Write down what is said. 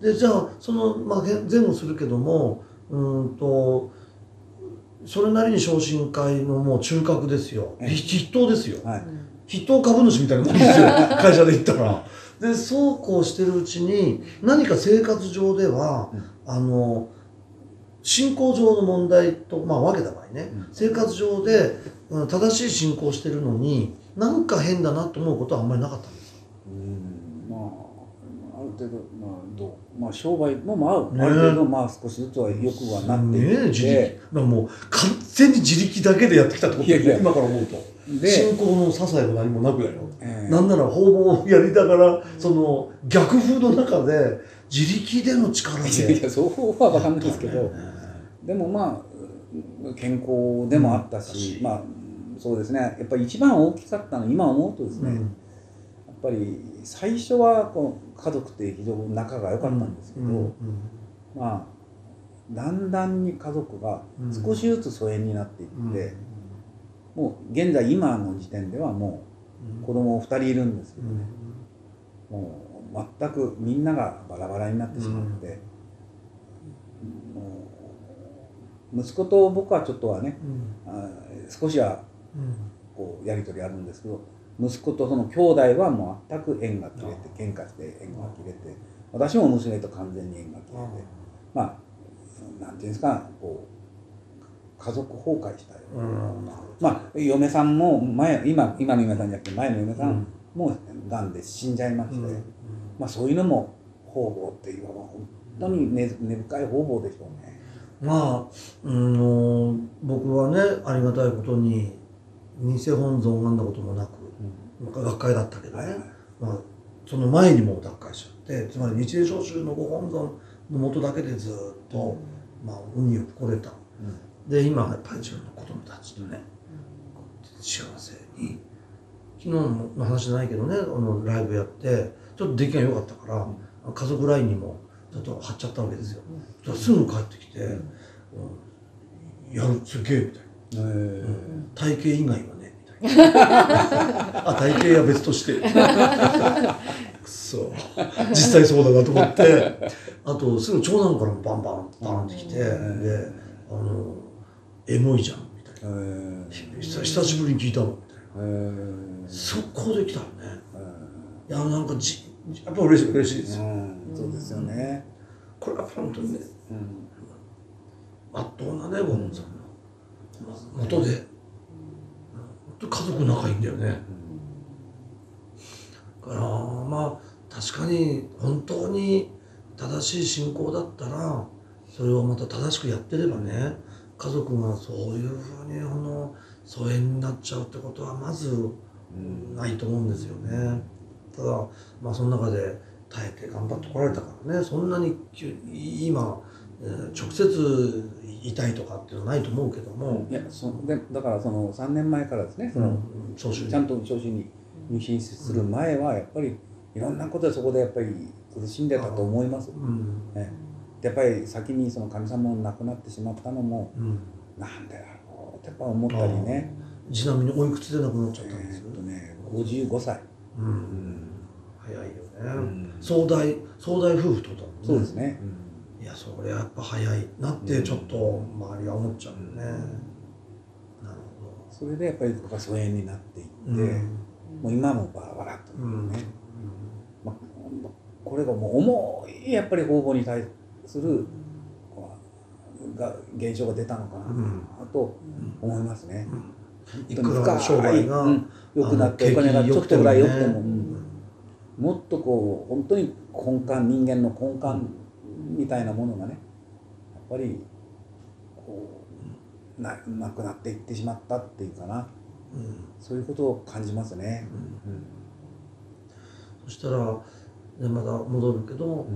でじゃあその、まあ、前後するけどもそれなりに昇進会のもう中核ですよ、筆頭ですよ、はい、筆頭株主みたいなもんですよ会社で言ったら。でそうこうしてるうちに何か生活上では、うん、信仰上の問題と、まあ、分けた場合ね、うん、生活上で正しい信仰してるのになんか変だなと思うことはあんまりなかったんですか？まあある程度、まあ商売もまあある程度まあ少しずつはよくはなっていて、自力、まあ、もう完全に自力だけでやってきたってことですね。今から思うと信仰の些細も何もなくだよ、なんなら訪問をやりながらその逆風の中で自力での力でいやそうは分かんないですけど、でもまあ健康でもあったし、まあそうですね、やっぱり一番大きかったの今思うとですね、やっぱり最初はこの家族って非常に仲が良かったんですけど、まあだんだんに家族が少しずつ疎遠になっていって、もう現在今の時点ではもう子供2人いるんですけどね、もう全くみんながバラバラになってしまって、もう息子と僕はちょっとはね、少しはこうやり取りあるんですけど、息子とその兄弟はもう全く縁が切れて、喧嘩して縁が切れて、私も娘と完全に縁が切れて、まあなんていうんですか、こう家族崩壊したような、まあ嫁さんも今の嫁さんじゃなくて前の嫁さんもがんで死んじゃいまして、まあそういうのも方々っていうのは本当に根深い方々でしょうね。まあ僕はね、ありがたいことに偽本尊を拝んだこともなく、学会だったけどね、まあその前にも脱会しちゃって、つまり日蓮聖宗のご本尊のもとだけでずっとまあ海を越れた。で今やっぱり自分の子供たちとね、幸せに昨日の話じゃないけどね、ライブやってちょっと出来が良かったから、家族LINEにもちょっと貼っちゃったわけですよ。すぐ帰ってきて「やるすげえ」みたいな「体型以外はね」みたいな「あ体型は別として」くそ実際そうだなと思って、あとすぐ長男からもバンバンバンってきて、でエモいじゃんみたいな、久しぶりに聞いたのみたいな、速攻できたのね。いやなんかやっぱ嬉しいですよ。そうですよね。これは本当にね、まっとうなねご本さんの元で本当家族仲いいんだよね。だからまあ確かに本当に正しい信仰だったら、それをまた正しくやってればね、家族がそういうふうに疎遠になっちゃうってことはまずないと思うんですよね。ただまあその中で耐えて頑張ってこられたからね、そんなに今、直接痛いとかっていうのはないと思うけども、いやだからその3年前からですね、ちゃんと長州に入信する前はやっぱりいろんなことでそこでやっぱり苦しんでたと思います。やっぱり先にその神様も亡くなってしまったのも、なんでだろうってやっぱ思ったりね。ちなみにおいくつで亡くなっちゃったんですけどね、55歳。早いよね。壮大夫婦とだもんね。そうですね。いやそれはやっぱ早いなってちょっと周りは思っちゃうよね。なるほど。それでやっぱり僕は疎遠になっていって、もう今もバラバラとね。これがもう重いやっぱり方々に対してする現象が出たのかなと思いますね。いくら商売が良くなってお金がちょっとぐらい良くても、もっとこう本当に人間の根幹みたいなものがね、やっぱりこうなくなっていってしまったっていうかな、そういうことを感じますね。そしたらまた戻るけど。